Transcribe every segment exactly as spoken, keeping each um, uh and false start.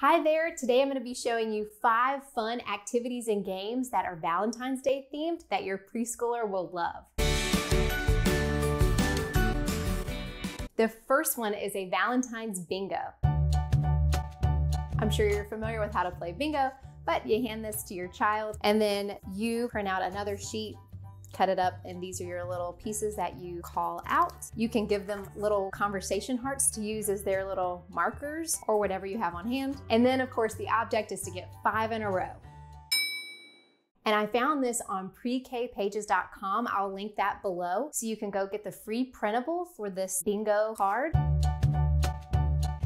Hi there, today I'm going to be showing you five fun activities and games that are Valentine's Day themed that your preschooler will love. The first one is a Valentine's bingo. I'm sure you're familiar with how to play bingo, but you hand this to your child and then you print out another sheet, cut it up, and these are your little pieces that you call out. You can give them little conversation hearts to use as their little markers or whatever you have on hand. And then of course the object is to get five in a row. And I found this on Pre K Pages dot com. I'll link that below so you can go get the free printable for this bingo card.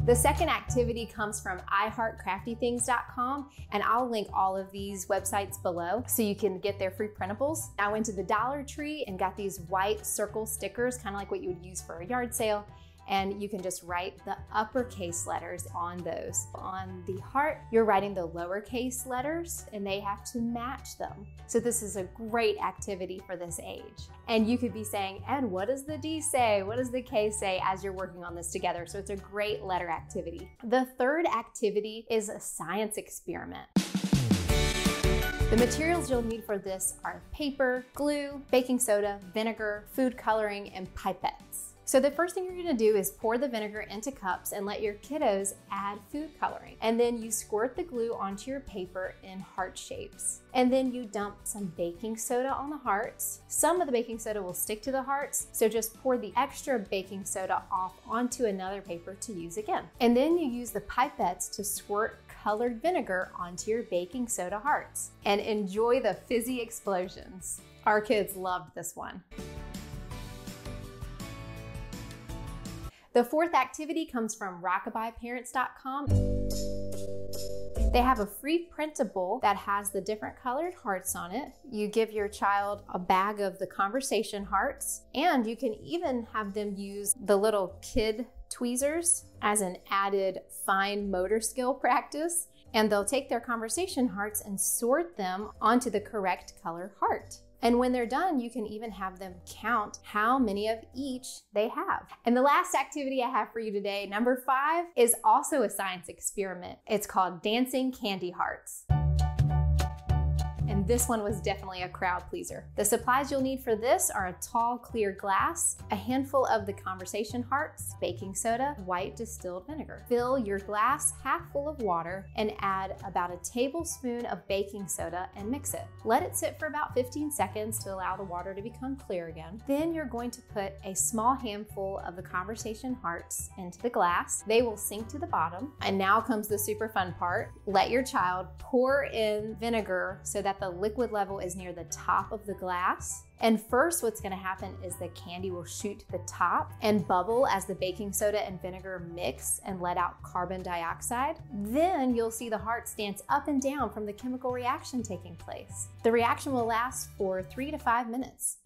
The second activity comes from I Heart Crafty Things dot com, and I'll link all of these websites below so you can get their free printables. I went to the Dollar Tree and got these white circle stickers, kind of like what you would use for a yard sale, and you can just write the uppercase letters on those. On the heart, you're writing the lowercase letters and they have to match them. So this is a great activity for this age. And you could be saying, "And what does the D say? What does the K say?" as you're working on this together. So it's a great letter activity. The third activity is a science experiment. The materials you'll need for this are paper, glue, baking soda, vinegar, food coloring, and pipettes. So the first thing you're gonna do is pour the vinegar into cups and let your kiddos add food coloring. And then you squirt the glue onto your paper in heart shapes. And then you dump some baking soda on the hearts. Some of the baking soda will stick to the hearts, so just pour the extra baking soda off onto another paper to use again. And then you use the pipettes to squirt colored vinegar onto your baking soda hearts. And enjoy the fizzy explosions. Our kids loved this one. The fourth activity comes from Rockabye Parents dot com. They have a free printable that has the different colored hearts on it. You give your child a bag of the conversation hearts, and you can even have them use the little kid tweezers as an added fine motor skill practice. And they'll take their conversation hearts and sort them onto the correct color heart. And when they're done, you can even have them count how many of each they have. And the last activity I have for you today, number five, is also a science experiment. It's called Dancing Candy Hearts. And this one was definitely a crowd pleaser. The supplies you'll need for this are a tall, clear glass, a handful of the conversation hearts, baking soda, white distilled vinegar. Fill your glass half full of water and add about a tablespoon of baking soda and mix it. Let it sit for about fifteen seconds to allow the water to become clear again. Then you're going to put a small handful of the conversation hearts into the glass. They will sink to the bottom. And now comes the super fun part. Let your child pour in vinegar so that the liquid level is near the top of the glass. And first, what's gonna happen is the candy will shoot to the top and bubble as the baking soda and vinegar mix and let out carbon dioxide. Then you'll see the hearts dance up and down from the chemical reaction taking place. The reaction will last for three to five minutes.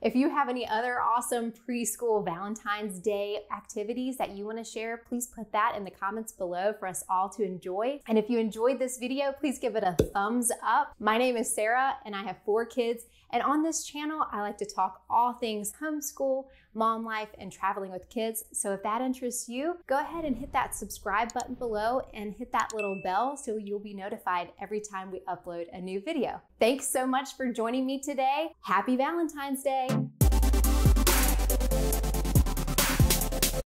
If you have any other awesome preschool Valentine's Day activities that you want to share, please put that in the comments below for us all to enjoy. And if you enjoyed this video, please give it a thumbs up. My name is Sarah and I have four kids. And on this channel, I like to talk all things homeschool, mom life, and traveling with kids. So if that interests you, go ahead and hit that subscribe button below and hit that little bell so you'll be notified every time we upload a new video. Thanks so much for joining me today. Happy Valentine's Day.